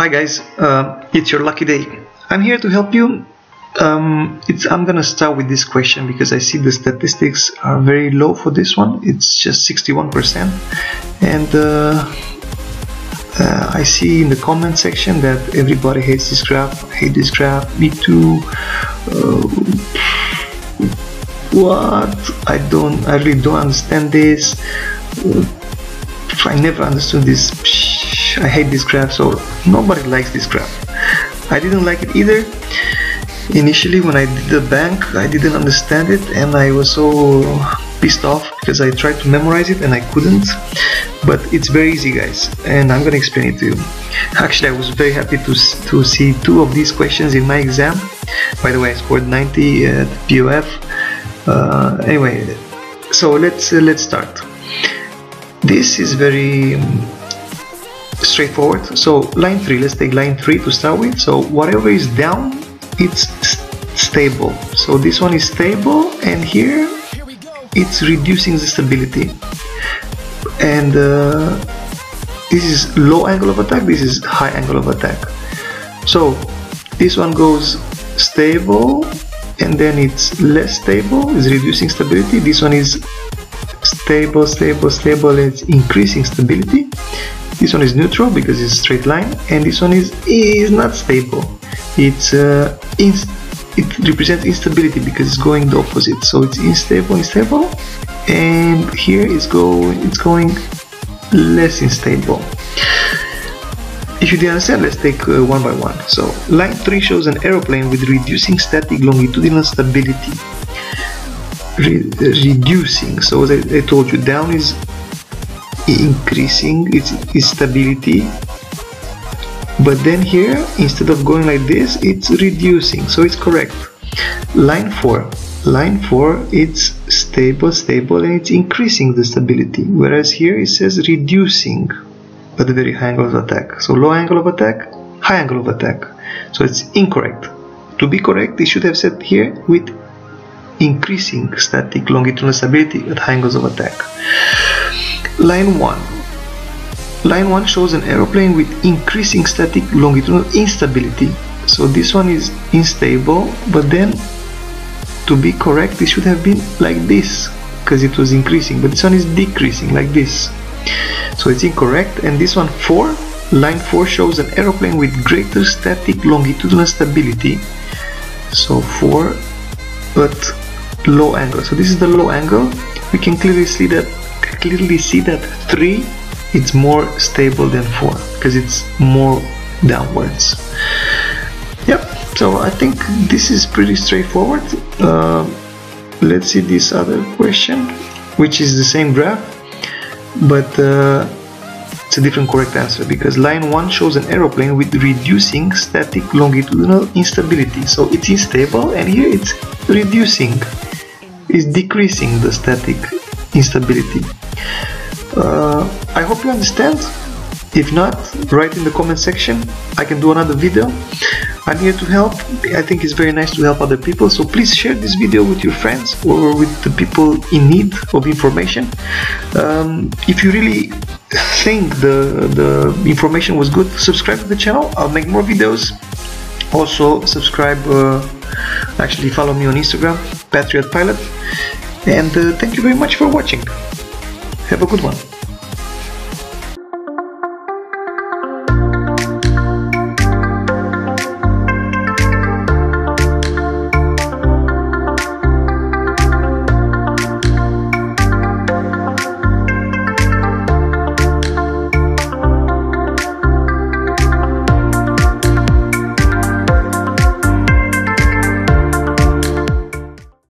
Hi guys, it's your lucky day. I'm here to help you. I'm gonna start with this question because I see the statistics are very low for this one. It's just 61%, and I see in the comment section that everybody hates this graph. I hate this graph, me too. What? I really don't understand this. I never understood this. I hate this graph, so nobody likes this graph. I didn't like it either. Initially, when I did the bank, I didn't understand it, and I was so pissed off because I tried to memorize it and I couldn't. But it's very easy, guys, and I'm gonna explain it to you. Actually, I was very happy to see two of these questions in my exam. By the way, I scored 90 at POF. Anyway, so let's start. This is very straightforward. So line 3, let's take line 3 to start with. So whatever is down, it's stable. So this one is stable, and here it's reducing the stability. And this is low angle of attack, this is high angle of attack. So this one goes stable, and then it's less stable, it's reducing stability. This one is stable, stable, stable, it's increasing stability. This one is neutral because it's a straight line, and this one is not stable. It's it represents instability because it's going the opposite. So it's unstable, and here it's going less unstable. If you didn't understand, let's take one by one. So line 3 shows an aeroplane with reducing static longitudinal stability. Reducing. So as I told you, down is increasing its stability, but then here, instead of going like this, it's reducing, so it's correct. Line 4, it's stable, and it's increasing the stability, whereas here it says reducing at the very high angle of attack. So low angle of attack, high angle of attack, so it's incorrect. To be correct, it should have said here with increasing static longitudinal stability at high angles of attack. Line 1 shows an aeroplane with increasing static longitudinal instability. So this one is unstable, but then to be correct, it should have been like this because it was increasing, but this one is decreasing like this, so it's incorrect. And this one, line 4 shows an aeroplane with greater static longitudinal stability, so 4 but low angle. So this is the low angle. We can clearly see that 3 it's more stable than 4 because it's more downwards. Yep, so I think this is pretty straightforward. Let's see this other question, which is the same graph, but it's a different correct answer because line 1 shows an aeroplane with reducing static longitudinal instability. So it's unstable, and here it's reducing, it's decreasing the static instability. I hope you understand. If not, write in the comment section. I can do another video. I'm here to help. I think it's very nice to help other people, so please share this video with your friends or with the people in need of information. If you really think the information was good, subscribe to the channel. I'll make more videos. Also subscribe, actually follow me on Instagram, Patriot Pilot, and thank you very much for watching. Have a good one.